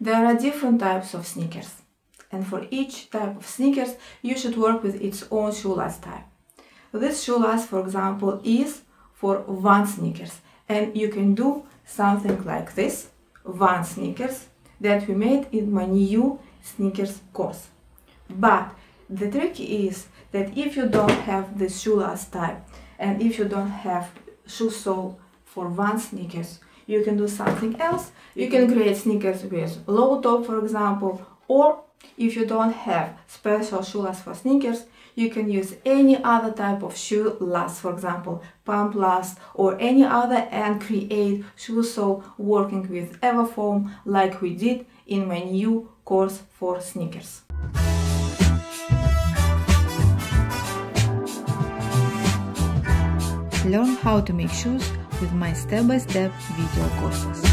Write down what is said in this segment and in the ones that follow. There are different types of sneakers, and for each type of sneakers you should work with its own shoe lace type. This shoe lace, for example, is for Vans sneakers, and you can do something like this Vans sneakers that we made in my new sneakers course. But the trick is that if you don't have the shoe lace type and if you don't have shoe sole for Vans sneakers, you can do something else. You can create sneakers with low top, for example, or if you don't have special shoe lace for sneakers, you can use any other type of shoe lace, for example, pump lace or any other, and create shoe sole working with EVA foam like we did in my new course for sneakers. Learn how to make shoes with my step-by-step video courses.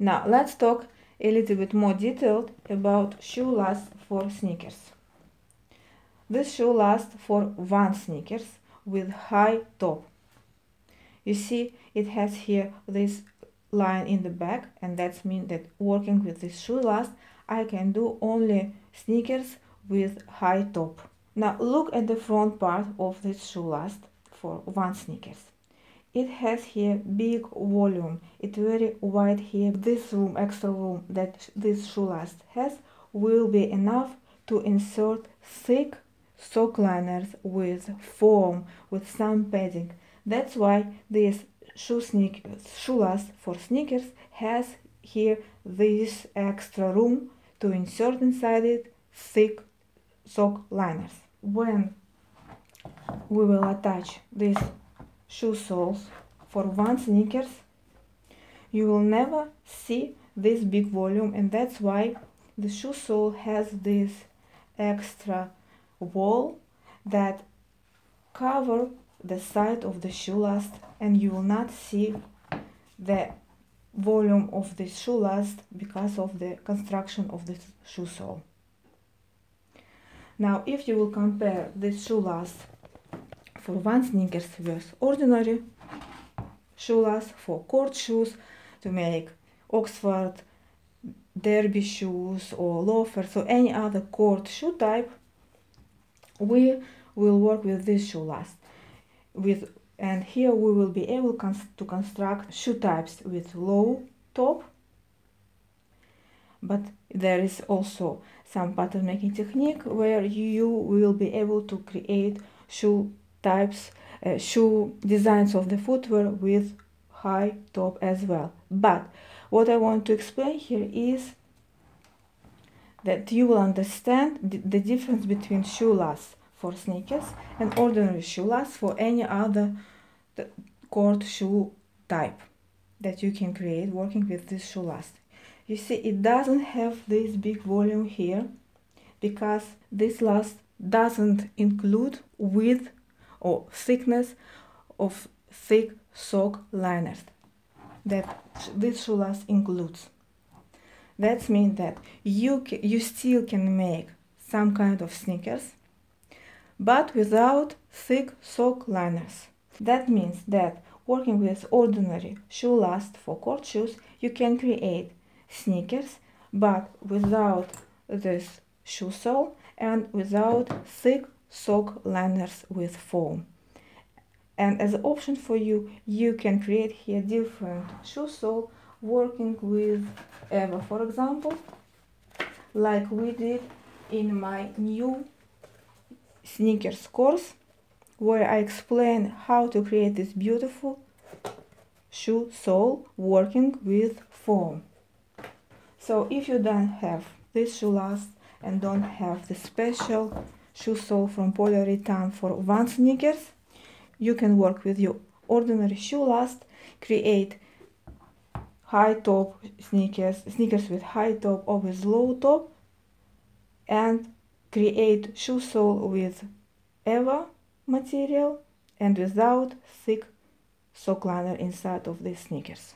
Now let's talk a little bit more detailed about shoe lace for sneakers. This shoe lace for Vans sneakers with high top. You see it has here this line in the back, and that means that working with this shoe lace I can do only sneakers with high top. Now look at the front part of this shoe lace for Vans sneakers. It has here big volume, it's very wide here. This room, extra room that this shoe lace has will be enough to insert thick sock liners with foam, with some padding. That's why this shoe lace for sneakers has here this extra room to insert inside it thick sock liners. When we will attach these shoe soles for Vans sneakers, you will never see this big volume, and that's why the shoe sole has this extra wall that covers the side of the shoe lace, and you will not see the volume of the shoe lace because of the construction of the shoe sole. Now, if you will compare this shoe lace for Vans sneakers with ordinary shoe lace for court shoes to make Oxford, derby shoes or loafers or any other court shoe type, we will work with this shoe lace. And here we will be able to construct shoe types with low top. But there is also some pattern making technique where you will be able to create shoe types, shoe designs of the footwear with high top as well. But what I want to explain here is that you will understand the difference between shoe lace for sneakers and ordinary shoe lace for any other court shoe type that you can create working with this shoe lace. You see, it doesn't have this big volume here because this lace doesn't include width or thickness of thick sock liners that this shoe lace includes. That means that you still can make some kind of sneakers, but without thick sock liners. That means that working with ordinary shoe lace for court shoes, you can create sneakers but without this shoe sole and without thick sock liners with foam. And as an option for you, you can create here different shoe sole working with EVA, for example, like we did in my new sneakers course, where I explain how to create this beautiful shoe sole working with foam. So if you don't have this shoe lace and don't have the special shoe sole from Polyurethane for Vans sneakers, you can work with your ordinary shoe lace, create high top sneakers, sneakers with high top or with low top, and create shoe sole with EVA material and without thick sock liner inside of these sneakers.